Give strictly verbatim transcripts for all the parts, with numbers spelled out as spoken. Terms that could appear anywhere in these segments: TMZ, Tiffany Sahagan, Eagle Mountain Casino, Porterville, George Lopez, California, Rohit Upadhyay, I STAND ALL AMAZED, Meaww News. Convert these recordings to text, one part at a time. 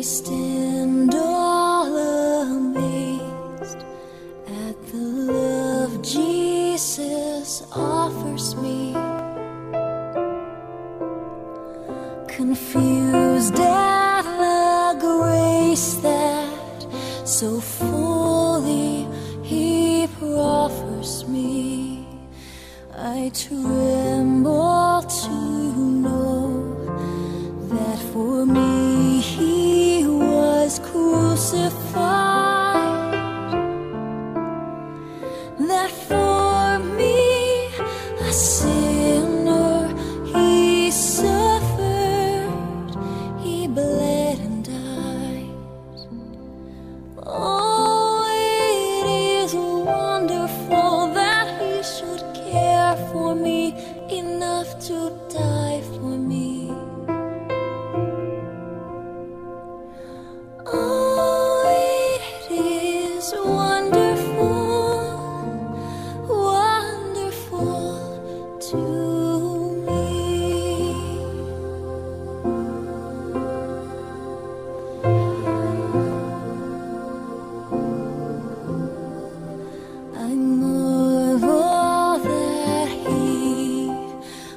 I stand all amazed at the love Jesus offers me, confused at the grace that so fully He proffers me. I tremble to know that for me He was crucified, that for me a sinner He suffered, He bled and died. Oh, it is wonderful that He should care for me enough to die for me. Oh, it is wonderful, wonderful to me. I marvel that He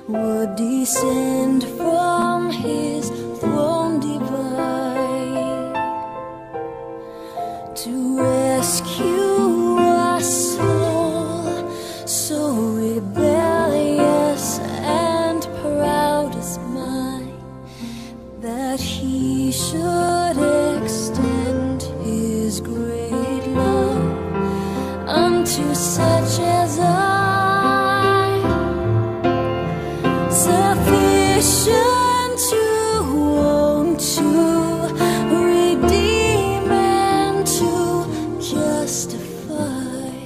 would descend from His throne divine to rescue a soul so rebellious and proud as mine, that He should extend His great love unto such as I, sufficient to own to redeem and to justify.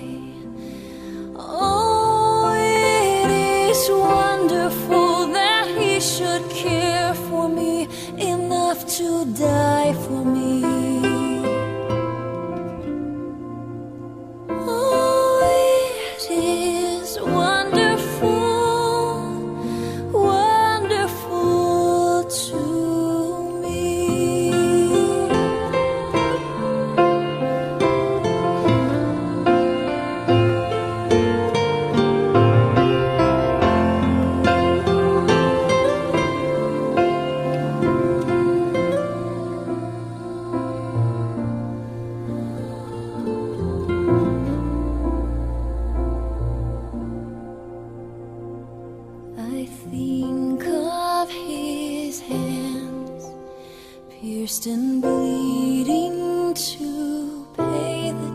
Oh, it is wonderful that He should care for me enough to die for me. Oh, it is wonderful, wonderful to me. I think of His hands pierced and bleeding to pay the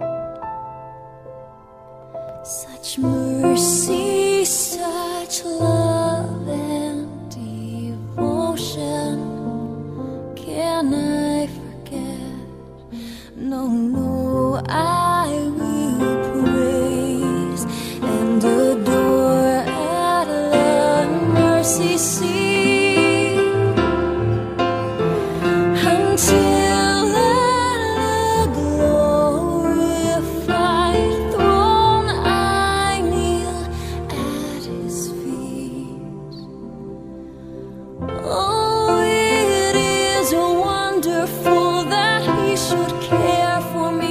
debt, such mercy, such love and devotion, can I forget? No, no, I will praise and adore at the mercy seat until at the glorified throne I kneel at His feet. Oh, it is wonderful that He should care for me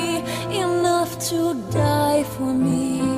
enough to die for me.